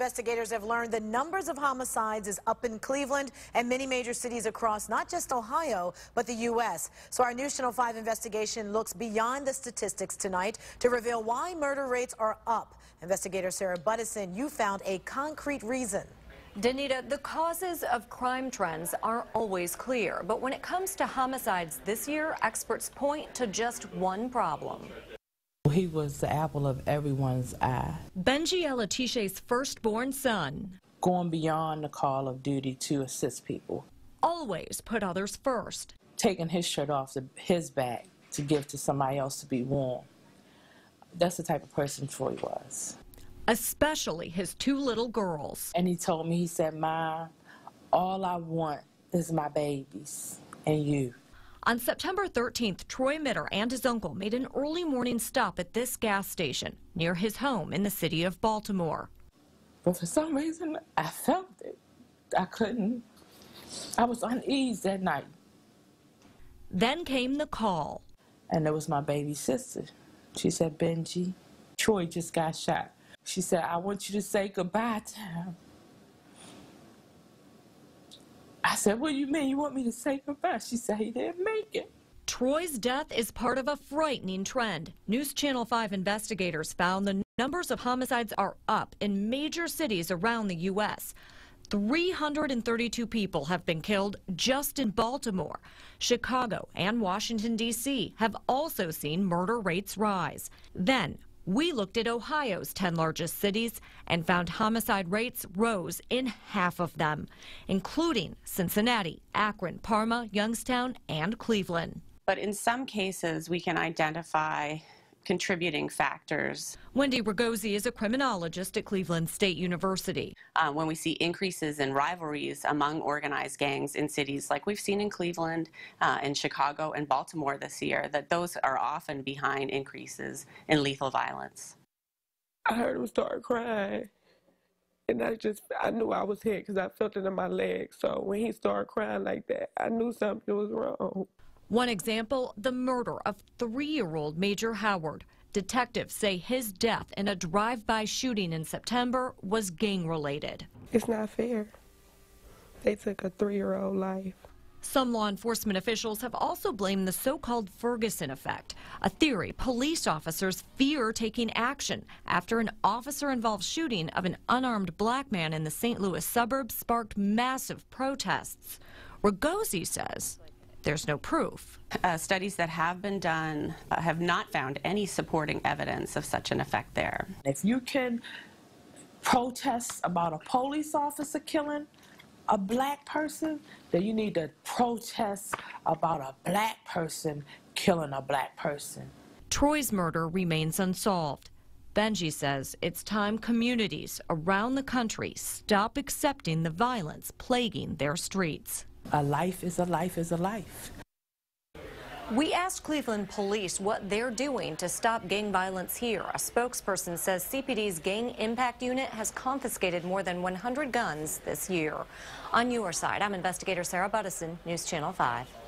Investigators have learned the numbers of homicides is up in Cleveland and many major cities across not just Ohio, but the U.S. So our News Channel 5 investigation looks beyond the statistics tonight to reveal why murder rates are up. Investigator Sarah Buduson, you found a concrete reason. Danita, the causes of crime trends aren't always clear, but when it comes to homicides this year, experts point to just one problem. He was the apple of everyone's eye. Benji Elatiche's firstborn son. Going beyond the call of duty to assist people. Always put others first. Taking his shirt off his back to give to somebody else to be warm. That's the type of person Troy was. Especially his two little girls. And he told me, he said, "Ma, all I want is my babies and you." On September 13th, Troy Mitter and his uncle made an early morning stop at this gas station near his home in the city of Baltimore. But for some reason, I felt it. I couldn't. I was uneasy that night. Then came the call. And it was my baby sister. She said, "Benji, Troy just got shot." She said, "I want you to say goodbye to him." I said, "What do you mean you want me to say goodbye?" She said, "He didn't make it." Troy's death is part of a frightening trend. News Channel 5 investigators found the numbers of homicides are up in major cities around the U.S. 332 people have been killed just in Baltimore. Chicago and Washington, D.C. have also seen murder rates rise. Then, we looked at Ohio's 10 largest cities and found homicide rates rose in half of them, including Cincinnati, Akron, Parma, Youngstown, and Cleveland. But in some cases, we can identify contributing factors. Wendy Ragosi is a criminologist at Cleveland State University. When we see increases in rivalries among organized gangs in cities like we've seen in Cleveland, in Chicago, and Baltimore this year, that those are often behind increases in lethal violence. I heard him start crying, and I knew I was hit because I felt it in my leg. So when he started crying like that, I knew something was wrong. One example, the murder of 3-year-old Major Howard. Detectives say his death in a drive-by shooting in September was gang-related. It's not fair. They took a 3-year-old life. Some law enforcement officials have also blamed the so-called Ferguson Effect, a theory police officers fear taking action after an officer-involved shooting of an unarmed black man in the St. Louis suburbs sparked massive protests. Ragosi says there's no proof. Studies that have been done have not found any supporting evidence of such an effect there. If you can protest about a police officer killing a black person, then you need to protest about a black person killing a black person. Troy's murder remains unsolved. Benji says it's time communities around the country stop accepting the violence plaguing their streets. A life is a life is a life. We asked Cleveland police what they're doing to stop gang violence here. A spokesperson says CPD's Gang Impact Unit has confiscated more than 100 guns this year. On your side, I'm investigator Sarah Buduson, News Channel 5.